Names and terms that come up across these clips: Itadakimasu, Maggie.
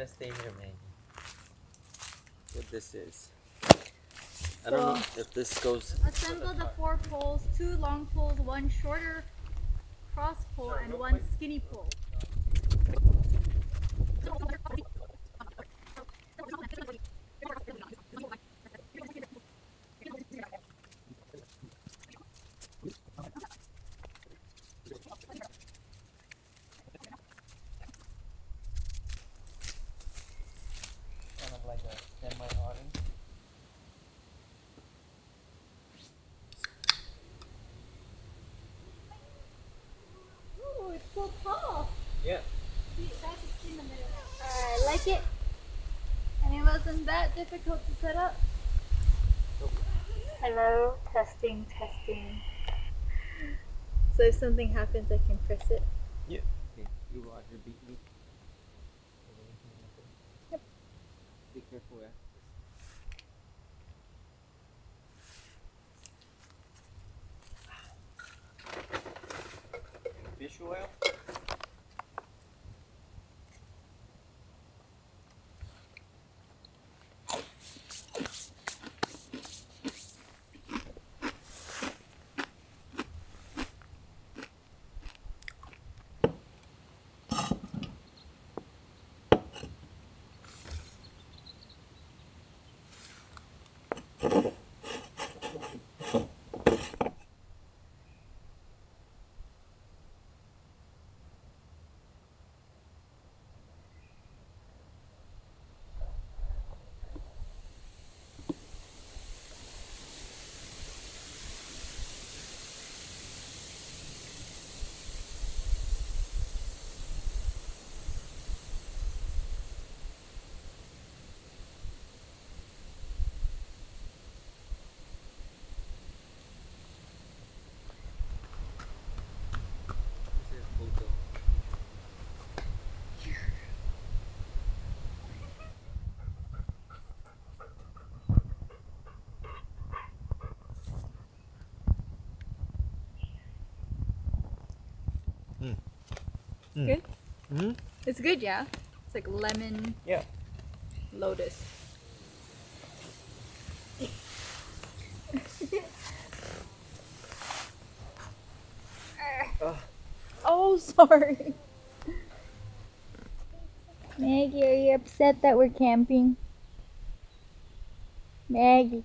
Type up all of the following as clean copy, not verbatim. gonna stay here, Maggie. What this is. I don't know if this goes. Assemble the 4 poles, 2 long poles, 1 shorter cross pole, and 1 skinny pole. Yeah. I like it. And it wasn't that difficult to set up. Nope. Hello, testing, testing. So if something happens, I can press it. Yeah. Okay. You watch your beat me. Yep. Be careful, yeah. Fish oil. Good? Mm-hmm. It's good, yeah? It's like lemon, yeah. Lotus. Oh, sorry. Maggie, are you upset that we're camping? Maggie.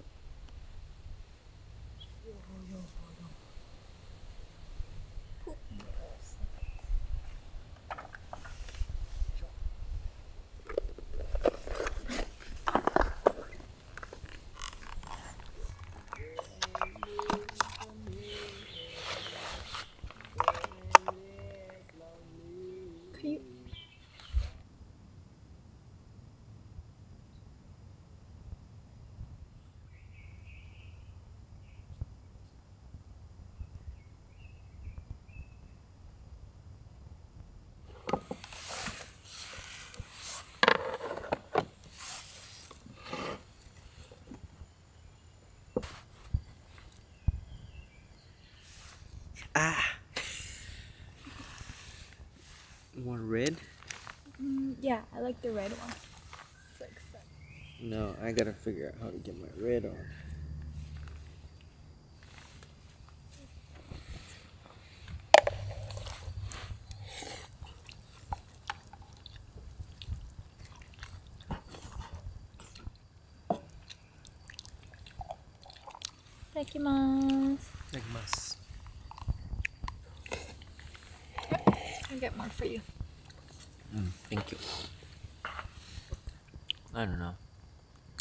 Ah, one red? Yeah, I like the red one. No, I gotta figure out how to get my red on. Itadakimasu. Itadakimasu. I'll get more for you. Thank you. I don't know.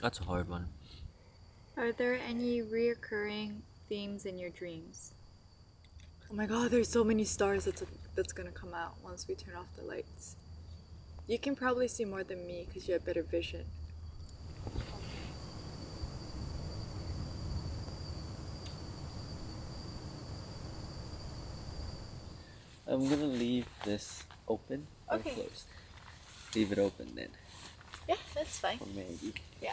That's a hard one. Are there any reoccurring themes in your dreams? Oh my god, there's so many stars that's gonna come out once we turn off the lights. You can probably see more than me because you have better vision. I'm gonna leave this open or closed. Leave it open then. Yeah, that's fine. Or maybe. Yeah.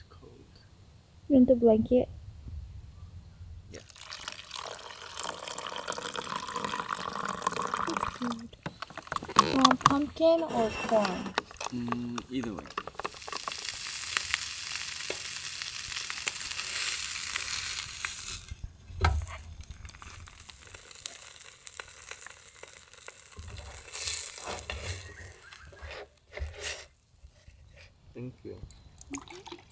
It's cold. You want the blanket? Yeah. Pumpkin or corn? Either way. Thank you.